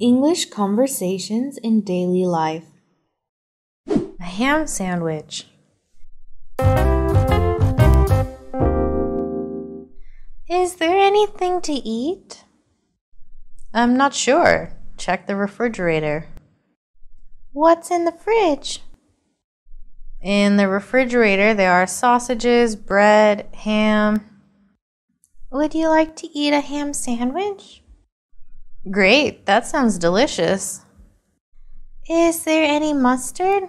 English conversations in daily life. A ham sandwich. Is there anything to eat? I'm not sure. Check the refrigerator. What's in the fridge? In the refrigerator, there are sausages, bread, ham. Would you like to eat a ham sandwich? Great, that sounds delicious. Is there any mustard?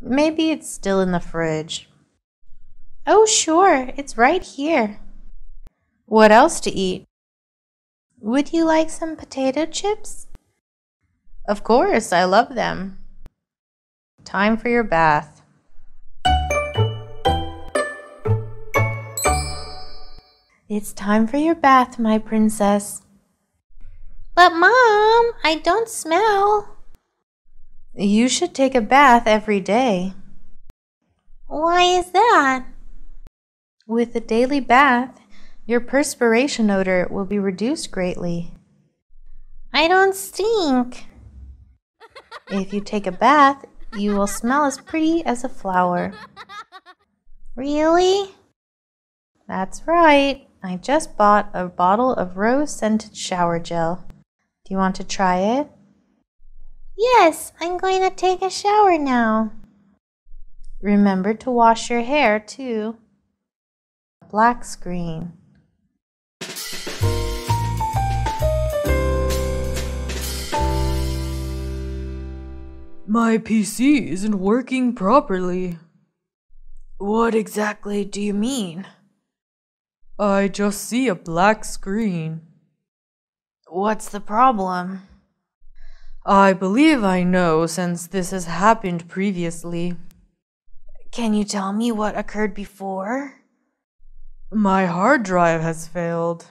Maybe it's still in the fridge. Oh, sure, it's right here. What else to eat? Would you like some potato chips? Of course, I love them. Time for your bath. It's time for your bath, my princess. But Mom, I don't smell. You should take a bath every day. Why is that? With a daily bath, your perspiration odor will be reduced greatly. I don't stink. If you take a bath, you will smell as pretty as a flower. Really? That's right. I just bought a bottle of rose-scented shower gel. Do you want to try it? Yes, I'm going to take a shower now. Remember to wash your hair, too. Black screen. My PC isn't working properly. What exactly do you mean? I just see a black screen. What's the problem? I believe I know, since this has happened previously. Can you tell me what occurred before? My hard drive has failed.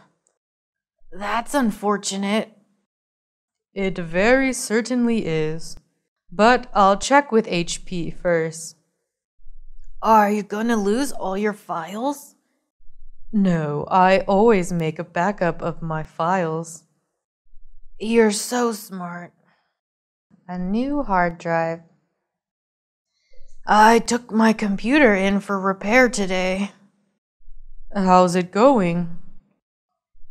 That's unfortunate. It very certainly is. But I'll check with HP first. Are you gonna lose all your files? No, I always make a backup of my files. You're so smart. A new hard drive. I took my computer in for repair today. How's it going?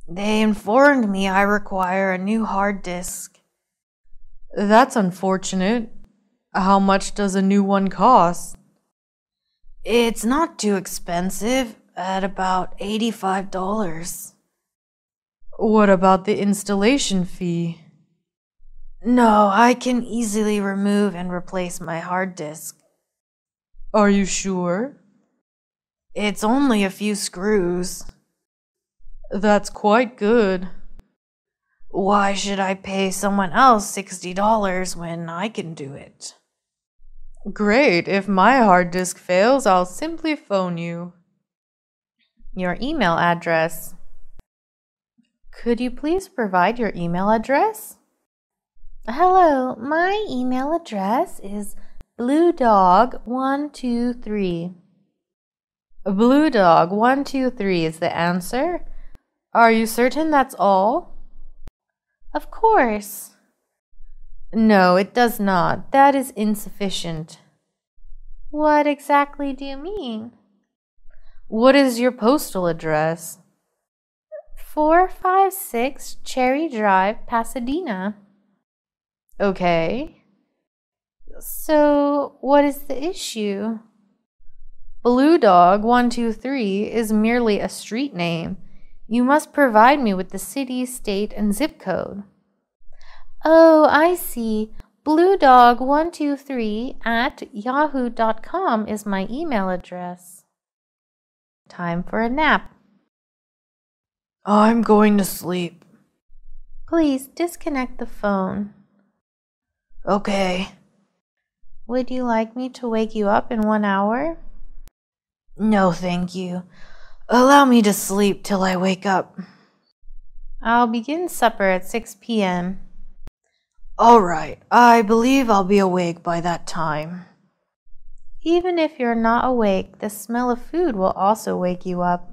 They informed me I require a new hard disk. That's unfortunate. How much does a new one cost? It's not too expensive, at about $85. What about the installation fee? No, I can easily remove and replace my hard disk. Are you sure? It's only a few screws. That's quite good. Why should I pay someone else $60 when I can do it? Great, if my hard disk fails, I'll simply phone you. Your email address. Could you please provide your email address? Hello, my email address is bluedog123. Bluedog123 is the answer. Are you certain that's all? Of course. No, it does not. That is insufficient. What exactly do you mean? What is your postal address? 456 Cherry Drive, Pasadena. Okay. So, what is the issue? Bluedog123 is merely a street name. You must provide me with the city, state, and zip code. Oh, I see. bluedog123@yahoo.com is my email address. Time for a nap. I'm going to sleep. Please disconnect the phone. Okay. Would you like me to wake you up in 1 hour? No, thank you. Allow me to sleep till I wake up. I'll begin supper at 6 p.m. All right, I believe I'll be awake by that time. Even if you're not awake, the smell of food will also wake you up.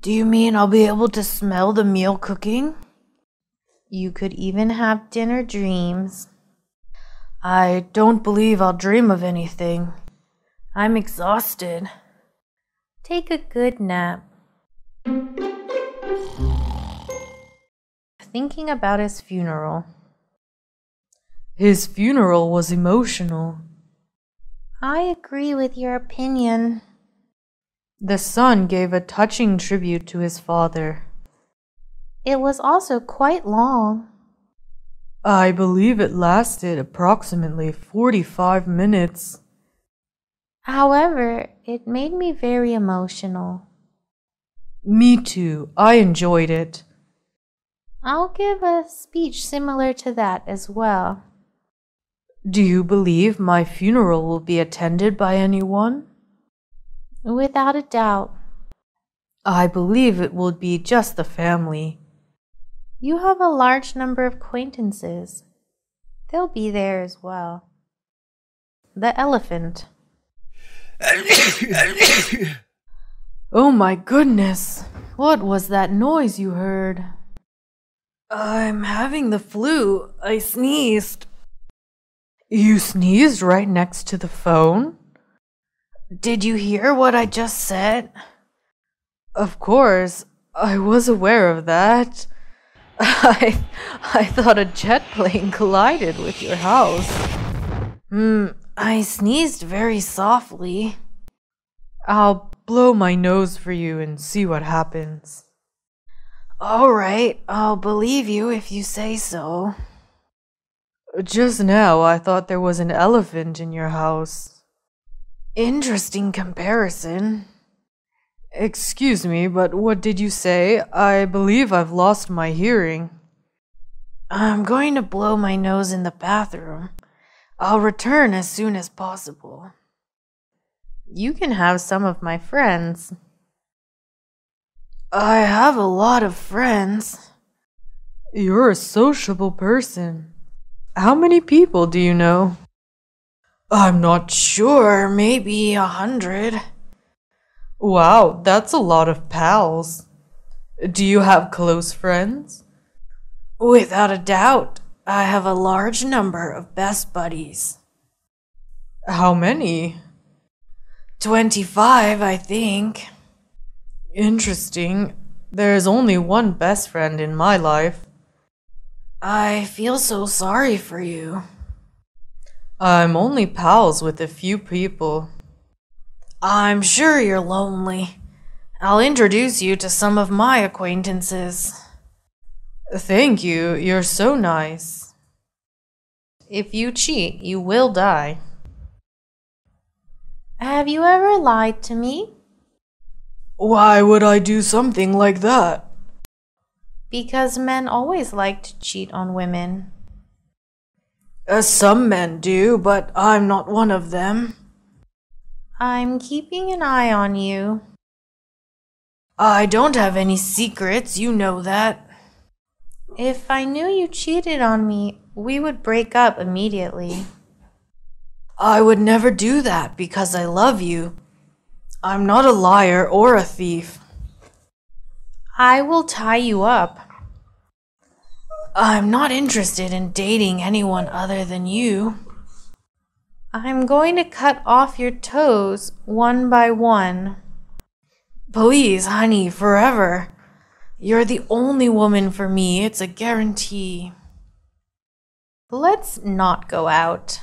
Do you mean I'll be able to smell the meal cooking? You could even have dinner dreams. I don't believe I'll dream of anything. I'm exhausted. Take a good nap. Thinking about his funeral. His funeral was emotional. I agree with your opinion. The son gave a touching tribute to his father. It was also quite long. I believe it lasted approximately 45 minutes. However, it made me very emotional. Me too. I enjoyed it. I'll give a speech similar to that as well. Do you believe my funeral will be attended by anyone? Without a doubt. I believe it will be just the family. You have a large number of acquaintances. They'll be there as well. The elephant. Oh my goodness! What was that noise you heard? I'm having the flu. I sneezed. You sneezed right next to the phone? Did you hear what I just said? Of course, I was aware of that. I thought a jet plane collided with your house. I sneezed very softly. I'll blow my nose for you and see what happens. All right, I'll believe you if you say so. Just now I thought there was an elephant in your house. Interesting comparison. Excuse me, but what did you say? I believe I've lost my hearing. I'm going to blow my nose in the bathroom. I'll return as soon as possible. You can have some of my friends. I have a lot of friends. You're a sociable person. How many people do you know? I'm not sure, maybe 100. Wow, that's a lot of pals. Do you have close friends? Without a doubt, I have a large number of best buddies. How many? 25, I think. Interesting. There is only one best friend in my life. I feel so sorry for you. I'm only pals with a few people. I'm sure you're lonely. I'll introduce you to some of my acquaintances. Thank you. You're so nice. If you cheat, you will die. Have you ever lied to me? Why would I do something like that? Because men always like to cheat on women. Some men do, but I'm not one of them. I'm keeping an eye on you. I don't have any secrets, you know that. If I knew you cheated on me, we would break up immediately. I would never do that because I love you. I'm not a liar or a thief. I will tie you up. I'm not interested in dating anyone other than you. I'm going to cut off your toes one by one. Please, honey, forever. You're the only woman for me. It's a guarantee. Let's not go out.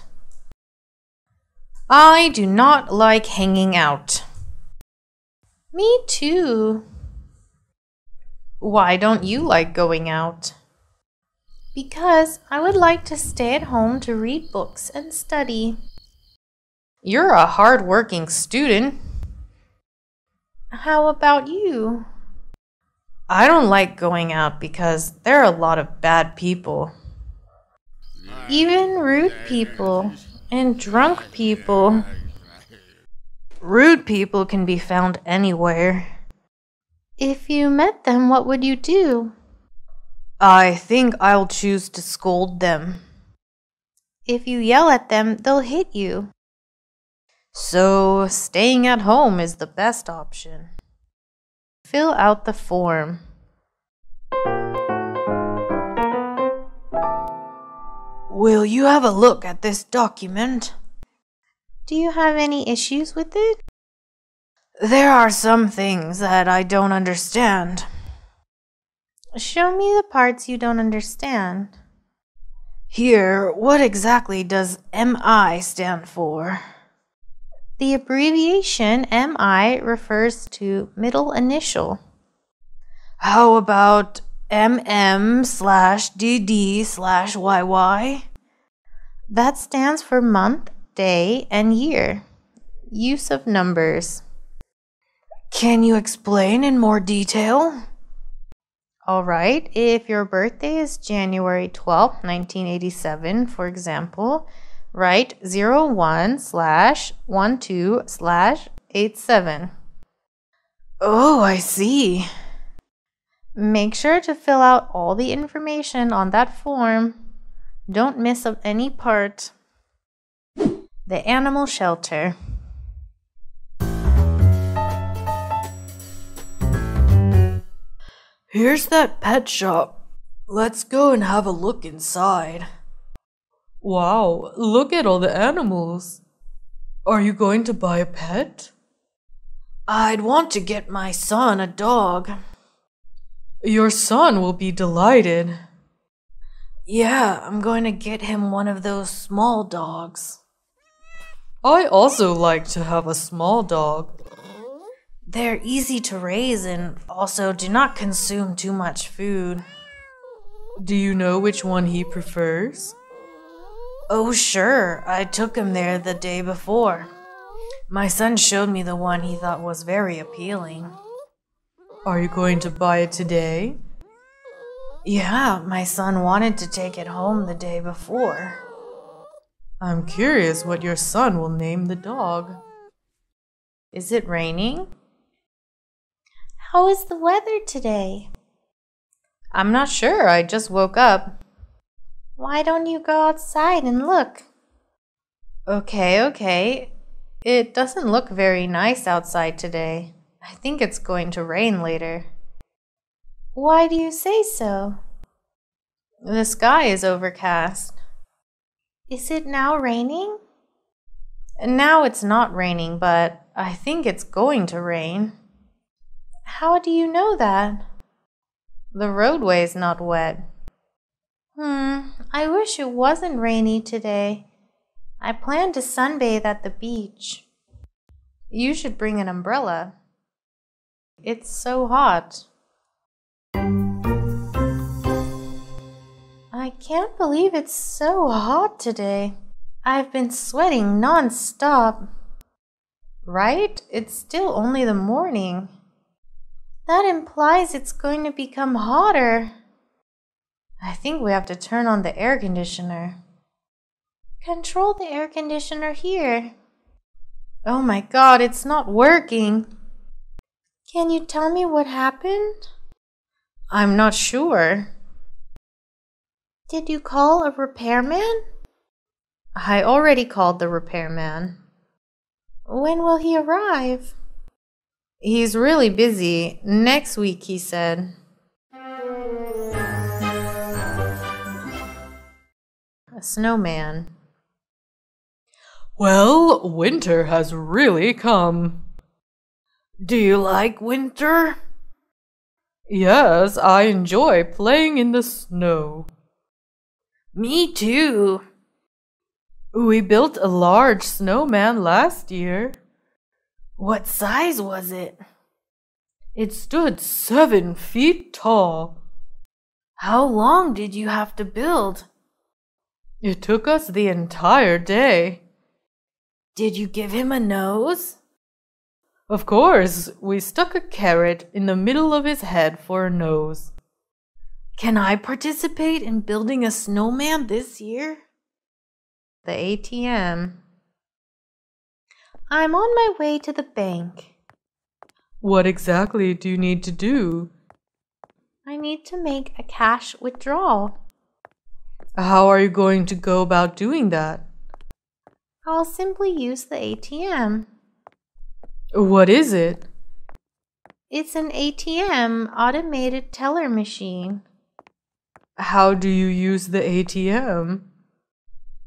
I do not like hanging out. Me too. Why don't you like going out? Because I would like to stay at home to read books and study. You're a hard-working student. How about you? I don't like going out because there are a lot of bad people. Even rude people and drunk people. Rude people can be found anywhere. If you met them, what would you do? I think I'll choose to scold them. If you yell at them, they'll hit you. So, staying at home is the best option. Fill out the form. Will you have a look at this document? Do you have any issues with it? There are some things that I don't understand. Show me the parts you don't understand. Here, what exactly does MI stand for? The abbreviation MI refers to middle initial. How about MM/DD/YY? That stands for month, day, and year. Use of numbers. Can you explain in more detail? All right, if your birthday is January 12, 1987, for example, write 01/12/87. Oh, I see. Make sure to fill out all the information on that form. Don't miss up any part. The animal shelter. Here's that pet shop. Let's go and have a look inside. Wow, look at all the animals. Are you going to buy a pet? I'd want to get my son a dog. Your son will be delighted. Yeah, I'm going to get him one of those small dogs. I also like to have a small dog. They're easy to raise and also do not consume too much food. Do you know which one he prefers? Oh, sure. I took him there the day before. My son showed me the one he thought was very appealing. Are you going to buy it today? Yeah, my son wanted to take it home the day before. I'm curious what your son will name the dog. Is it raining? How is the weather today? I'm not sure. I just woke up. Why don't you go outside and look? Okay. It doesn't look very nice outside today. I think it's going to rain later. Why do you say so? The sky is overcast. Is it now raining? Now it's not raining, but I think it's going to rain. How do you know that? The roadway is not wet. I wish it wasn't rainy today. I plan to sunbathe at the beach. You should bring an umbrella. It's so hot. I can't believe it's so hot today. I've been sweating non-stop. Right? It's still only the morning. That implies it's going to become hotter. I think we have to turn on the air conditioner. Control the air conditioner here. Oh my God, it's not working. Can you tell me what happened? I'm not sure. Did you call a repairman? I already called the repairman. When will he arrive? He's really busy. Next week, he said. A snowman. Well, winter has really come. Do you like winter? Yes, I enjoy playing in the snow. Me too. We built a large snowman last year. What size was it? It stood 7 feet tall. How long did you have to build? It took us the entire day. Did you give him a nose? Of course, we stuck a carrot in the middle of his head for a nose. Can I participate in building a snowman this year? The ATM. I'm on my way to the bank. What exactly do you need to do? I need to make a cash withdrawal. How are you going to go about doing that? I'll simply use the ATM. What is it? It's an ATM, automated teller machine. How do you use the ATM?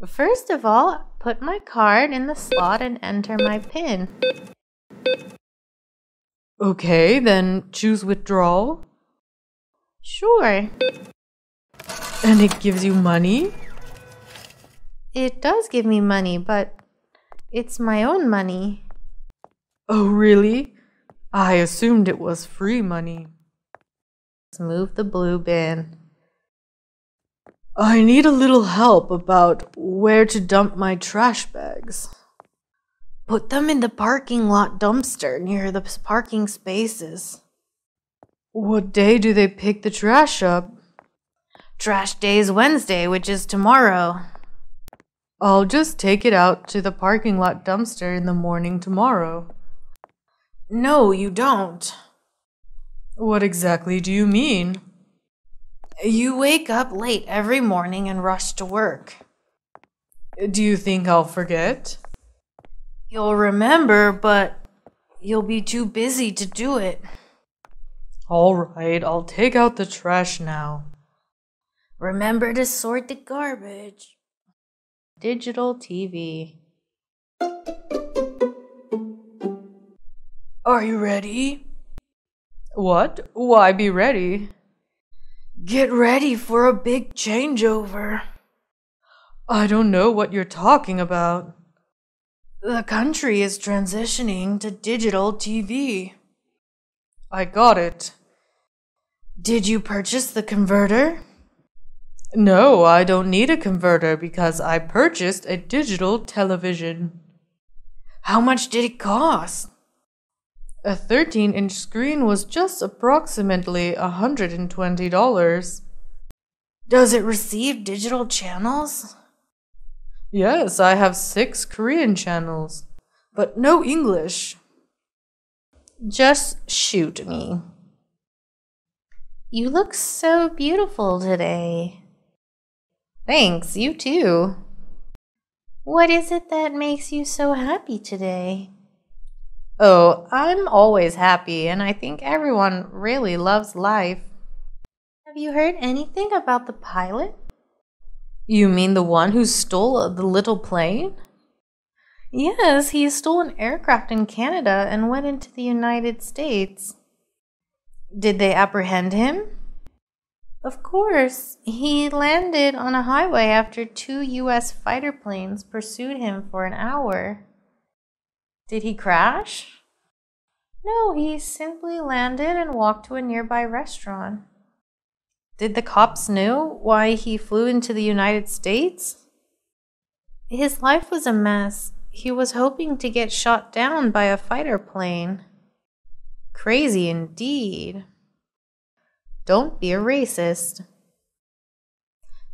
First of all, put my card in the slot and enter my PIN. Okay, then choose withdrawal. Sure. And it gives you money? It does give me money, but it's my own money. Oh, really? I assumed it was free money. Let's move the blue bin. I need a little help about where to dump my trash bags. Put them in the parking lot dumpster near the parking spaces. What day do they pick the trash up? Trash day is Wednesday, which is tomorrow. I'll just take it out to the parking lot dumpster in the morning tomorrow. No, you don't. What exactly do you mean? You wake up late every morning and rush to work. Do you think I'll forget? You'll remember, but you'll be too busy to do it. All right, I'll take out the trash now. Remember to sort the garbage. Digital TV. Are you ready? What? Why be ready? Get ready for a big changeover. I don't know what you're talking about. The country is transitioning to digital TV. I got it. Did you purchase the converter? No, I don't need a converter because I purchased a digital television. How much did it cost? A 13-inch screen was just approximately $120. Does it receive digital channels? Yes, I have 6 Korean channels, but no English. Just shoot me. You look so beautiful today. Thanks, you too. What is it that makes you so happy today? Oh, I'm always happy, and I think everyone really loves life. Have you heard anything about the pilot? You mean the one who stole the little plane? Yes, he stole an aircraft in Canada and went into the United States. Did they apprehend him? Of course. He landed on a highway after 2 U.S. fighter planes pursued him for an hour. Did he crash? No, he simply landed and walked to a nearby restaurant. Did the cops know why he flew into the United States? His life was a mess. He was hoping to get shot down by a fighter plane. Crazy indeed. Don't be a racist.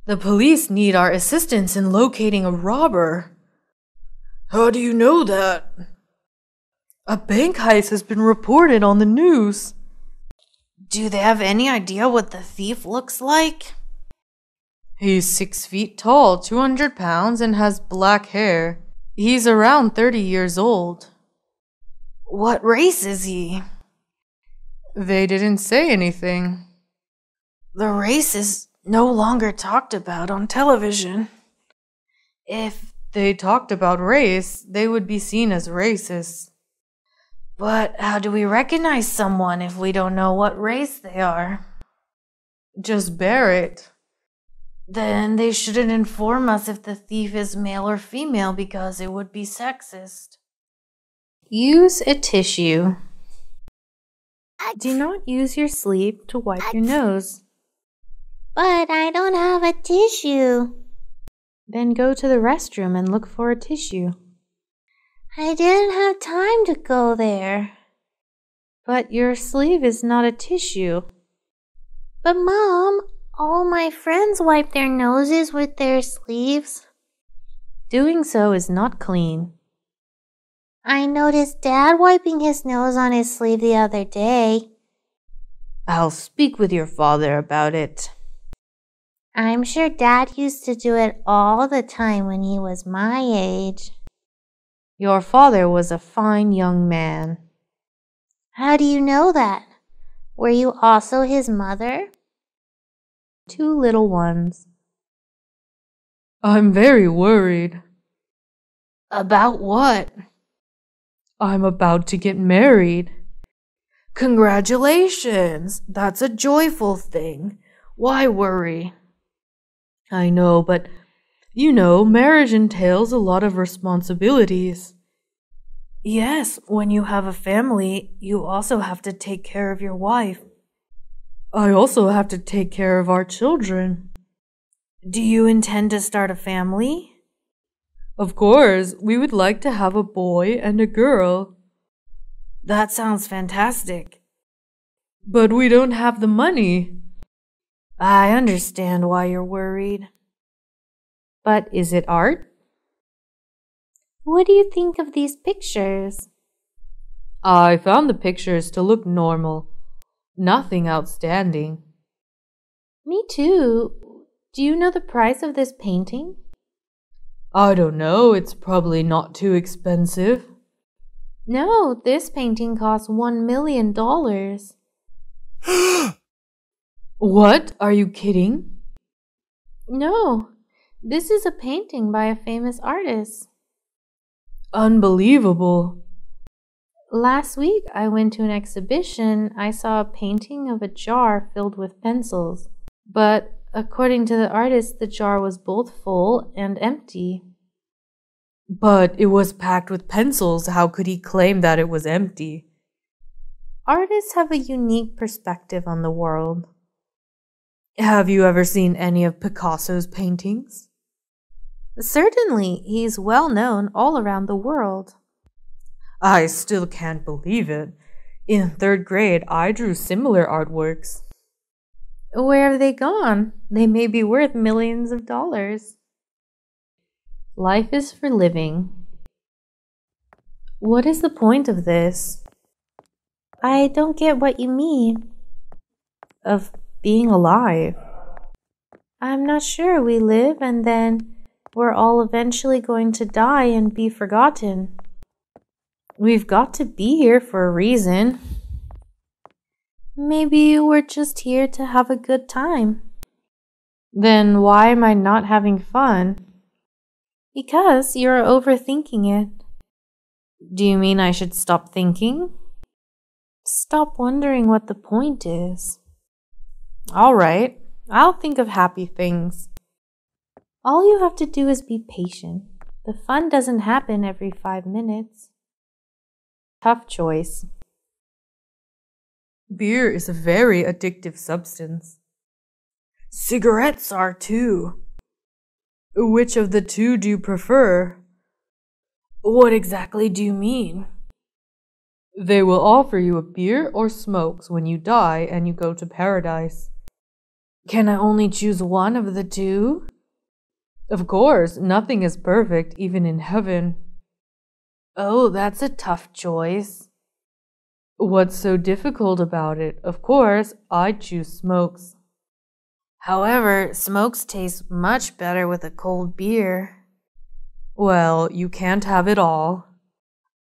The police need our assistance in locating a robber. How do you know that? A bank heist has been reported on the news. Do they have any idea what the thief looks like? He's 6 feet tall, 200 pounds, and has black hair. He's around 30 years old. What race is he? They didn't say anything. The race is no longer talked about on television. If they talked about race, they would be seen as racists. But how do we recognize someone if we don't know what race they are? Just bear it. Then they shouldn't inform us if the thief is male or female because it would be sexist. Use a tissue. Do not use your sleeve to wipe your nose. But I don't have a tissue. Then go to the restroom and look for a tissue. I didn't have time to go there. But your sleeve is not a tissue. But Mom, all my friends wipe their noses with their sleeves. Doing so is not clean. I noticed Dad wiping his nose on his sleeve the other day. I'll speak with your father about it. I'm sure Dad used to do it all the time when he was my age. Your father was a fine young man. How do you know that? Were you also his mother? 2 little ones. I'm very worried. About what? I'm about to get married. Congratulations! That's a joyful thing. Why worry? I know, but you know, marriage entails a lot of responsibilities. Yes, when you have a family, you also have to take care of your wife. I also have to take care of our children. Do you intend to start a family? Of course, we would like to have a boy and a girl. That sounds fantastic. But we don't have the money. I understand why you're worried. But is it art? What do you think of these pictures? I found the pictures to look normal. Nothing outstanding. Me too. Do you know the price of this painting? I don't know. It's probably not too expensive. No, this painting costs $1 million. What? Are you kidding? No, this is a painting by a famous artist. Unbelievable. Last week I went to an exhibition. I saw a painting of a jar filled with pencils. But according to the artist, the jar was both full and empty. But it was packed with pencils. How could he claim that it was empty? Artists have a unique perspective on the world. Have you ever seen any of Picasso's paintings? Certainly, he's well known all around the world. I still can't believe it. In third grade, I drew similar artworks. Where have they gone? They may be worth millions of dollars. Life is for living. What is the point of this? I don't get what you mean. Of being alive. I'm not sure. We live and then we're all eventually going to die and be forgotten. We've got to be here for a reason. Maybe we're just here to have a good time. Then why am I not having fun? Because you're overthinking it. Do you mean I should stop thinking? Stop wondering what the point is. All right, I'll think of happy things. All you have to do is be patient. The fun doesn't happen every 5 minutes. Tough choice. Beer is a very addictive substance. Cigarettes are too. Which of the two do you prefer? What exactly do you mean? They will offer you a beer or smokes when you die and you go to paradise. Can I only choose one of the two? Of course, nothing is perfect, even in heaven. Oh, that's a tough choice. What's so difficult about it? Of course, I choose smokes. However, smokes taste much better with a cold beer. Well, you can't have it all.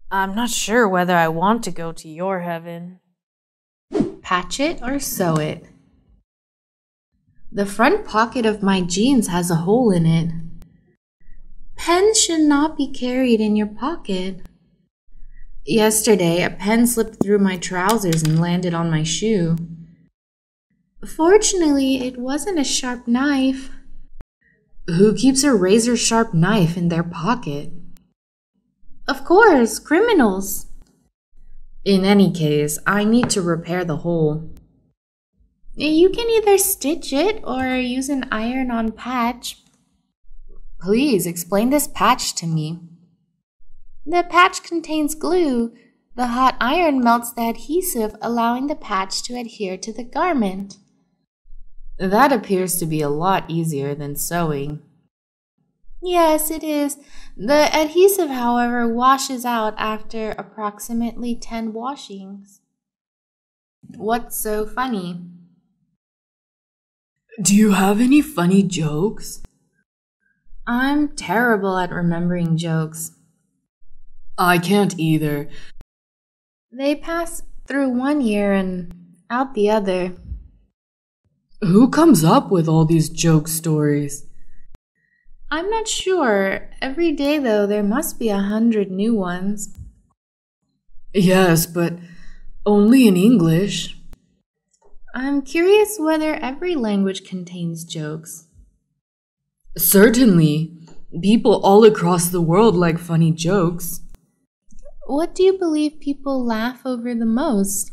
I'm not sure whether I want to go to your heaven. Patch it or sew it. The front pocket of my jeans has a hole in it. Pens should not be carried in your pocket. Yesterday, a pen slipped through my trousers and landed on my shoe. Fortunately, it wasn't a sharp knife. Who keeps a razor-sharp knife in their pocket? Of course, criminals. In any case, I need to repair the hole. You can either stitch it or use an iron-on patch. Please explain this patch to me. The patch contains glue. The hot iron melts the adhesive, allowing the patch to adhere to the garment. That appears to be a lot easier than sewing. Yes, it is. The adhesive, however, washes out after approximately 10 washings. What's so funny? Do you have any funny jokes? I'm terrible at remembering jokes. I can't either. They pass through one ear and out the other. Who comes up with all these joke stories? I'm not sure. Every day, though, there must be 100 new ones. Yes, but only in English. I'm curious whether every language contains jokes. Certainly. People all across the world like funny jokes. What do you believe people laugh over the most?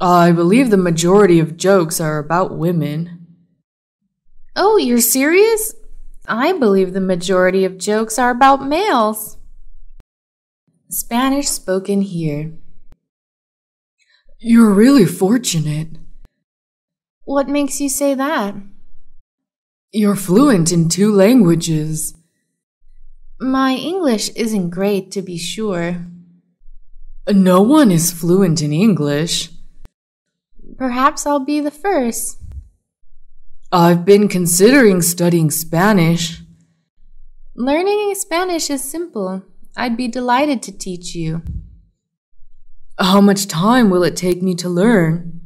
I believe the majority of jokes are about women. Oh, you're serious? I believe the majority of jokes are about males. Spanish spoken here. You're really fortunate. What makes you say that? You're fluent in 2 languages. My English isn't great, to be sure. No one is fluent in English. Perhaps I'll be the first. I've been considering studying Spanish. Learning Spanish is simple. I'd be delighted to teach you. How much time will it take me to learn?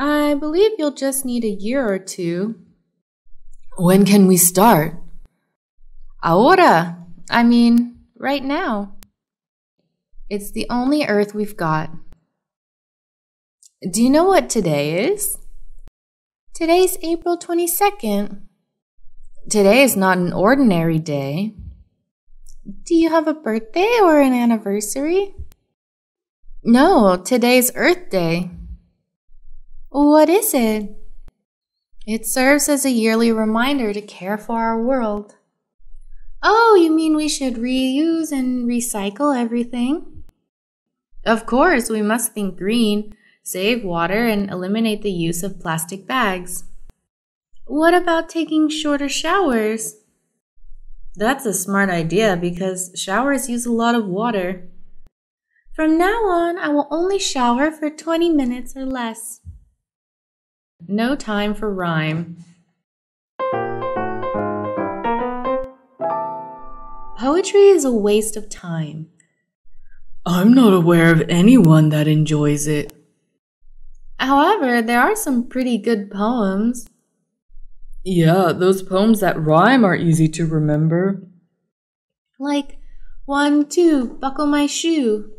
I believe you'll just need a year or 2. When can we start? Ahora! I mean, right now. It's the only Earth we've got. Do you know what today is? Today's April 22nd. Today is not an ordinary day. Do you have a birthday or an anniversary? No, today's Earth Day. What is it? It serves as a yearly reminder to care for our world. Oh, you mean we should reuse and recycle everything? Of course, we must think green, save water, and eliminate the use of plastic bags. What about taking shorter showers? That's a smart idea because showers use a lot of water. From now on, I will only shower for 20 minutes or less. No time for rhyme. Poetry is a waste of time. I'm not aware of anyone that enjoys it. However, there are some pretty good poems. Yeah, those poems that rhyme are easy to remember. Like, 1, 2, buckle my shoe.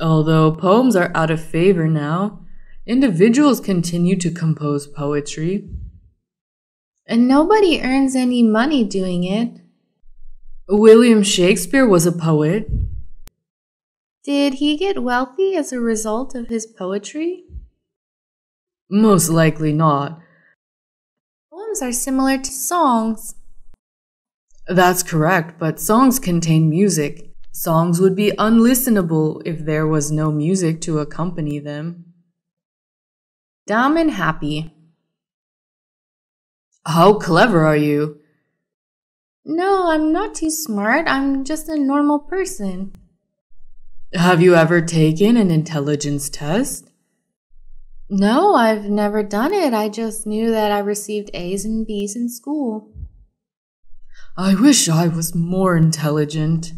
Although poems are out of favor now, individuals continue to compose poetry. And nobody earns any money doing it. William Shakespeare was a poet. Did he get wealthy as a result of his poetry? Most likely not. Poems are similar to songs. That's correct, but songs contain music. Songs would be unlistenable if there was no music to accompany them. Dumb and happy. How clever are you? No, I'm not too smart. I'm just a normal person. Have you ever taken an intelligence test? No, I've never done it. I just knew that I received A's and B's in school. I wish I was more intelligent.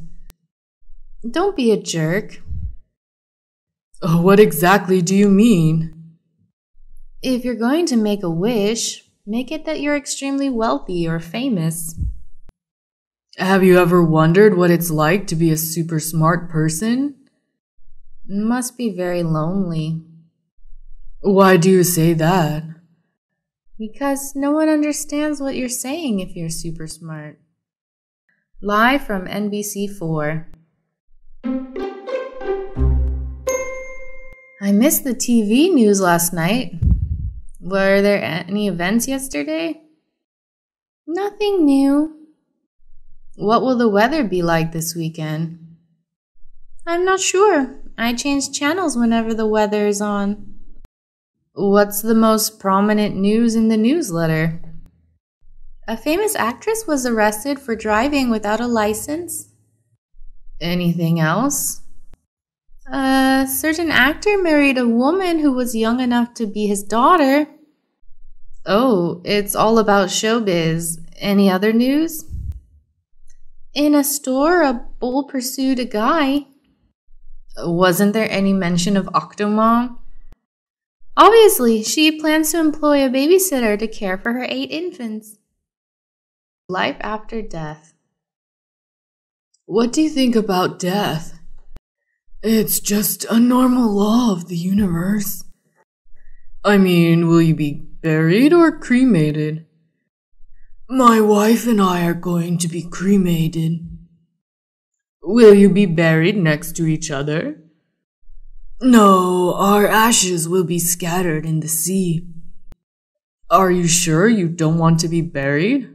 Don't be a jerk. What exactly do you mean? If you're going to make a wish, make it that you're extremely wealthy or famous. Have you ever wondered what it's like to be a super smart person? Must be very lonely. Why do you say that? Because no one understands what you're saying if you're super smart. Live from NBC4. I missed the TV news last night. Were there any events yesterday? Nothing new. What will the weather be like this weekend? I'm not sure. I change channels whenever the weather is on. What's the most prominent news in the newsletter? A famous actress was arrested for driving without a license. Anything else? A certain actor married a woman who was young enough to be his daughter. Oh, it's all about showbiz. Any other news? In a store, a bull pursued a guy. Wasn't there any mention of Octomom? Obviously, she plans to employ a babysitter to care for her 8 infants. Life after death. What do you think about death? It's just a normal law of the universe. I mean, will you be buried or cremated? My wife and I are going to be cremated. Will you be buried next to each other? No, our ashes will be scattered in the sea. Are you sure you don't want to be buried?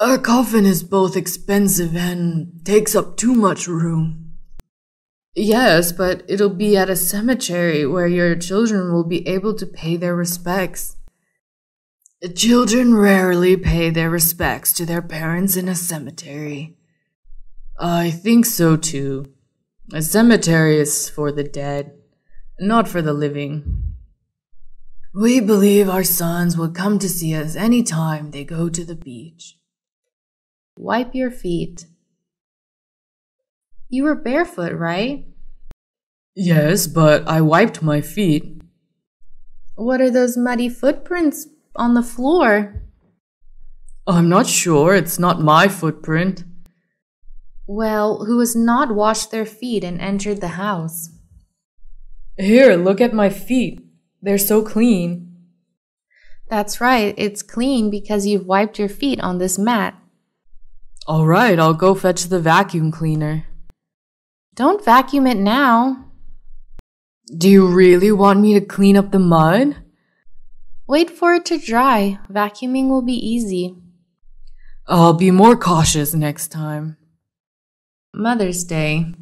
Our coffin is both expensive and takes up too much room. Yes, but it'll be at a cemetery where your children will be able to pay their respects. Children rarely pay their respects to their parents in a cemetery. I think so too. A cemetery is for the dead, not for the living. We believe our sons will come to see us any time they go to the beach. Wipe your feet. You were barefoot, right? Yes, but I wiped my feet. What are those muddy footprints on the floor? I'm not sure. It's not my footprint. Well, who has not washed their feet and entered the house? Here, look at my feet. They're so clean. That's right. It's clean because you've wiped your feet on this mat. All right, I'll go fetch the vacuum cleaner. Don't vacuum it now. Do you really want me to clean up the mud? Wait for it to dry. Vacuuming will be easy. I'll be more cautious next time. Mother's Day.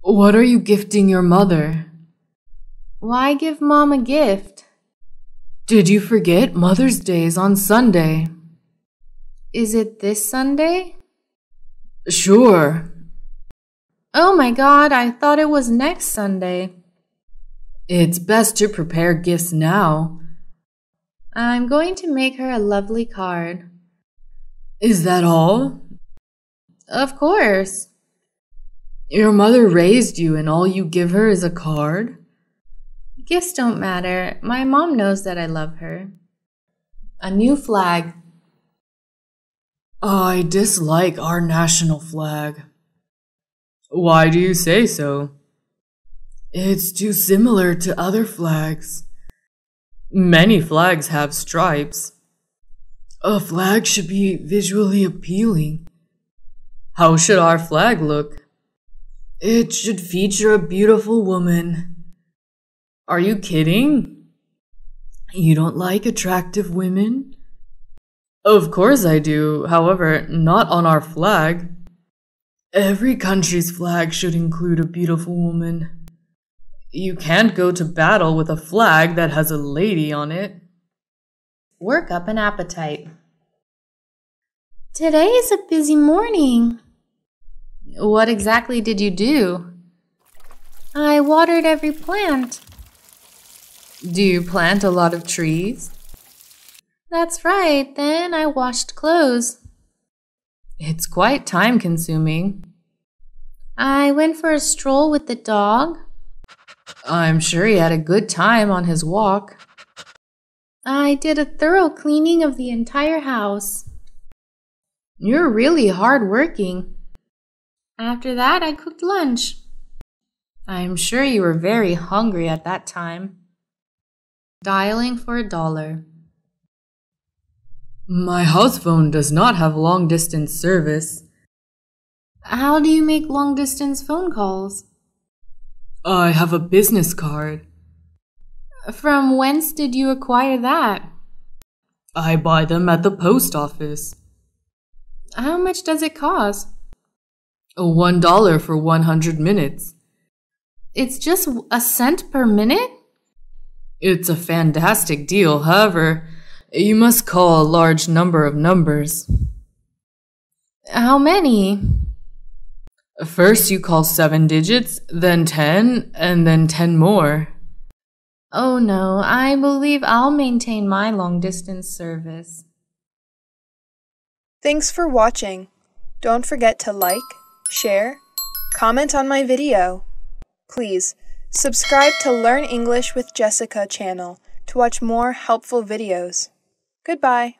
What are you gifting your mother? Why give Mom a gift? Did you forget Mother's Day is on Sunday? Is it this Sunday? Sure. Oh my God, I thought it was next Sunday. It's best to prepare gifts now. I'm going to make her a lovely card. Is that all? Of course. Your mother raised you and all you give her is a card? Gifts don't matter. My mom knows that I love her. A new flag. I dislike our national flag. Why do you say so? It's too similar to other flags. Many flags have stripes. A flag should be visually appealing. How should our flag look? It should feature a beautiful woman. Are you kidding? You don't like attractive women? Of course I do, however, not on our flag. Every country's flag should include a beautiful woman. You can't go to battle with a flag that has a lady on it. Work up an appetite. Today is a busy morning. What exactly did you do? I watered every plant. Do you plant a lot of trees? That's right. Then I washed clothes. It's quite time-consuming. I went for a stroll with the dog. I'm sure he had a good time on his walk. I did a thorough cleaning of the entire house. You're really hard-working. After that, I cooked lunch. I'm sure you were very hungry at that time. Dialing for $1. My house phone does not have long-distance service. How do you make long-distance phone calls? I have a business card. From whence did you acquire that? I buy them at the post office. How much does it cost? $1 for 100 minutes. It's just a cent per minute? It's a fantastic deal, however, you must call a large number of numbers. How many? First you call 7 digits, then 10, and then 10 more. Oh no, I believe I'll maintain my long-distance service. Thanks for watching. Don't forget to like, share, comment on my video. Please, subscribe to Learn English with Jessica channel to watch more helpful videos. Goodbye.